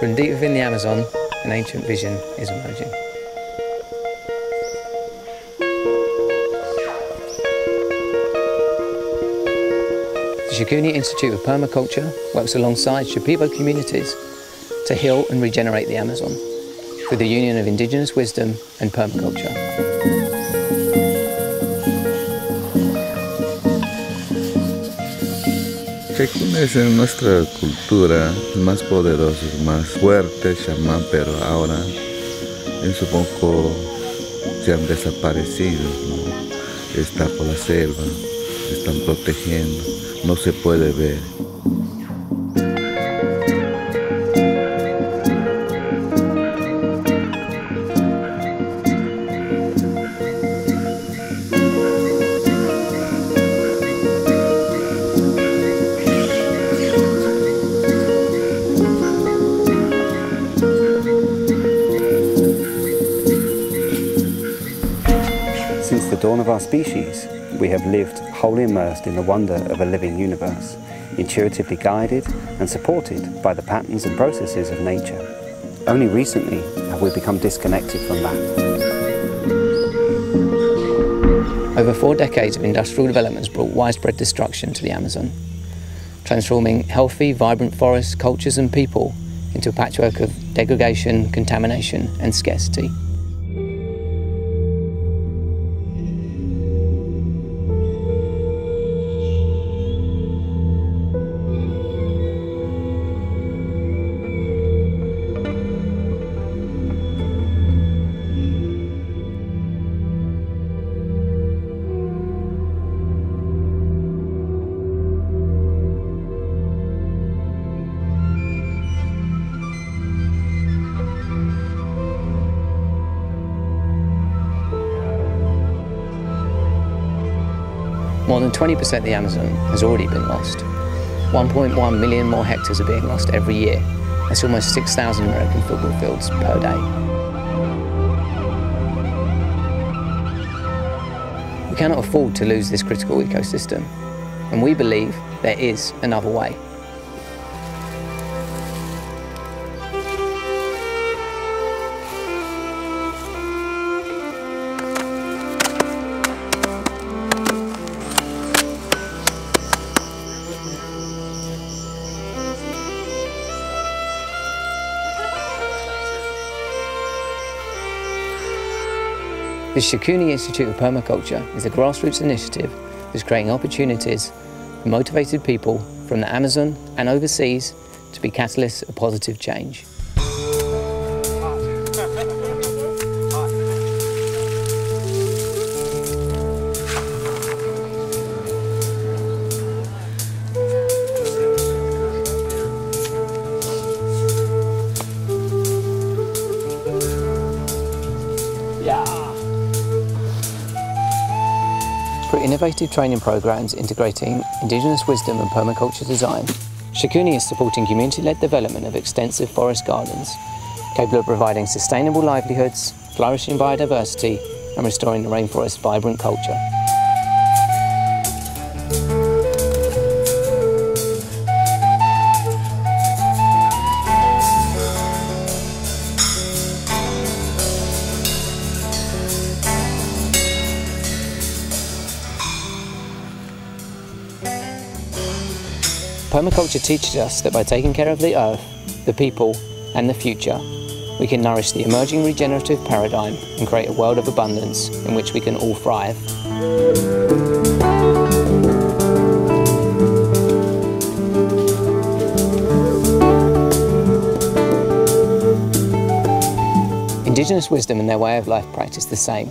From deep within the Amazon, an ancient vision is emerging. The Chaikuni Institute of Permaculture works alongside Shipibo communities to heal and regenerate the Amazon through the union of indigenous wisdom and permaculture. Chaikuni es en nuestra cultura más poderosa, más fuerte, chamán, pero ahora es un poco se han desaparecido, ¿no? Está por la selva, están protegiendo, no se puede ver. Since the dawn of our species, we have lived wholly immersed in the wonder of a living universe, intuitively guided and supported by the patterns and processes of nature. Only recently have we become disconnected from that. Over 4 decades of industrial development has brought widespread destruction to the Amazon, transforming healthy, vibrant forests, cultures and people into a patchwork of degradation, contamination and scarcity. More than 20% of the Amazon has already been lost. 1.1 million more hectares are being lost every year. That's almost 6,000 American football fields per day. We cannot afford to lose this critical ecosystem, and we believe there is another way. The Chaikuni Institute of Permaculture is a grassroots initiative that's creating opportunities for motivated people from the Amazon and overseas to be catalysts of positive change. Through innovative training programs integrating indigenous wisdom and permaculture design, Chaikuni is supporting community-led development of extensive forest gardens, capable of providing sustainable livelihoods, flourishing biodiversity, and restoring the rainforest's vibrant culture. Permaculture teaches us that by taking care of the earth, the people and the future, we can nourish the emerging regenerative paradigm and create a world of abundance in which we can all thrive. Indigenous wisdom and their way of life practice the same.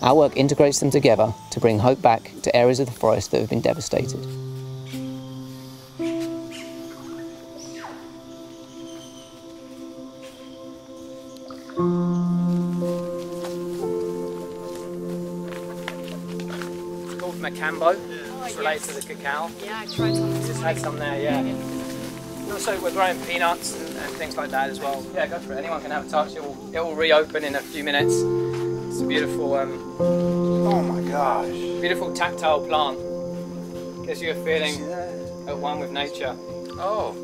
Our work integrates them together to bring hope back to areas of the forest that have been devastated. Macambo, it's related to the cacao. Yeah, I tried some. Just had some there, yeah. And also we're growing peanuts and things like that as well. Yeah, go for it. Anyone can have a touch. It will reopen in a few minutes. It's a beautiful, oh my gosh, beautiful tactile plant. Gives you a feeling at one with nature. Oh.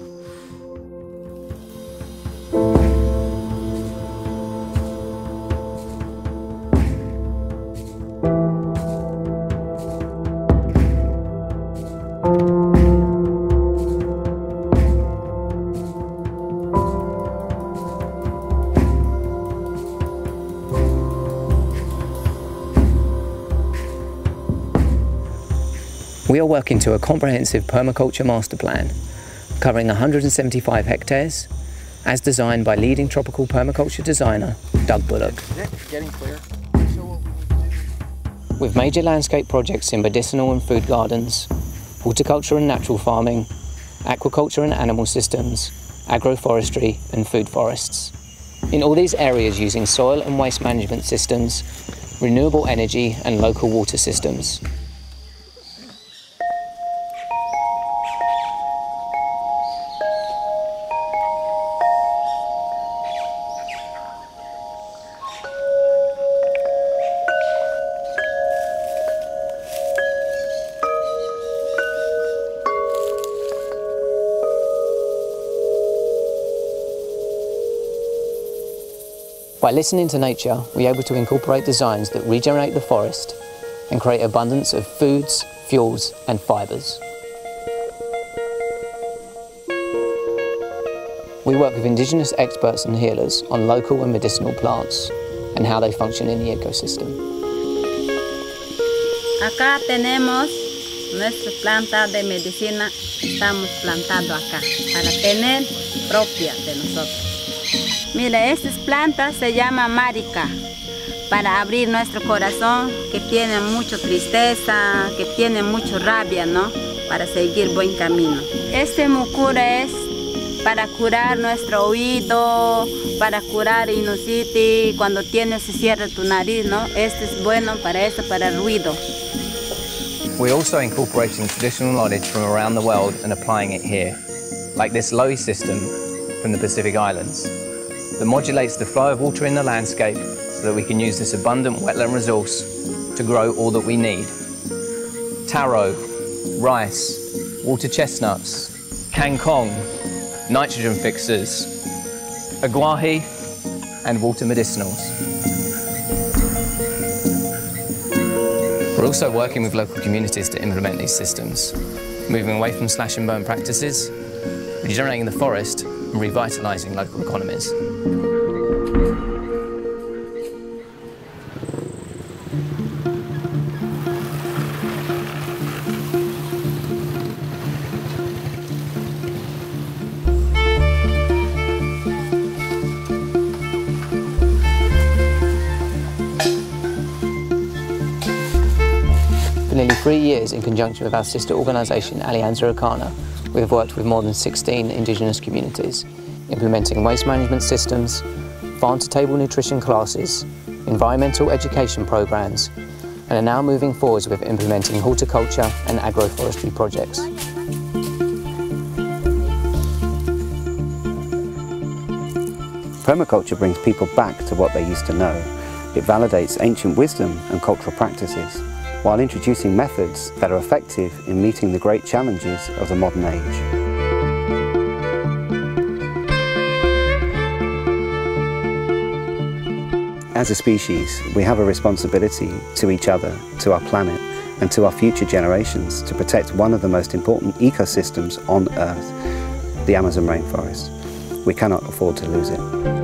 We are working to a comprehensive permaculture master plan covering 175 hectares as designed by leading tropical permaculture designer Doug Bullock. Getting clear. With major landscape projects in medicinal and food gardens, horticulture and natural farming, aquaculture and animal systems, agroforestry and food forests. In all these areas using soil and waste management systems, renewable energy and local water systems. By listening to nature, we're able to incorporate designs that regenerate the forest and create abundance of foods, fuels, and fibers. We work with indigenous experts and healers on local and medicinal plants and how they function in the ecosystem. Acá tenemos nuestra planta de medicina, estamos plantando acá para tener propia de nosotros. Mira, estas plantas se llaman marica, para abrir nuestro corazón, que tiene mucha tristeza, que tiene mucha rabia, ¿no? Para seguir buen camino. Este mucura es para curar nuestro oído, para curar sinusitis, cuando tienes se cierra tu nariz, ¿no? Este es bueno para eso, para el ruido. We're also incorporating traditional knowledge from around the world and applying it here, like this Loe system from the Pacific Islands. That modulates the flow of water in the landscape so that we can use this abundant wetland resource to grow all that we need. Taro, rice, water chestnuts, kangkong, nitrogen fixers, aguahi, and water medicinals. We're also working with local communities to implement these systems, moving away from slash and burn practices, regenerating the forest, and revitalising local economies. For nearly 3 years, in conjunction with our sister organisation Alianza Arcana, we have worked with more than 16 indigenous communities, implementing waste management systems, farm-to-table nutrition classes, environmental education programs, and are now moving forwards with implementing horticulture and agroforestry projects. Permaculture brings people back to what they used to know. It validates ancient wisdom and cultural practices, while introducing methods that are effective in meeting the great challenges of the modern age. As a species, we have a responsibility to each other, to our planet, and to our future generations to protect one of the most important ecosystems on Earth, the Amazon rainforest. We cannot afford to lose it.